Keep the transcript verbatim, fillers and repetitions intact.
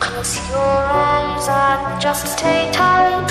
Close your arms and just stay tight.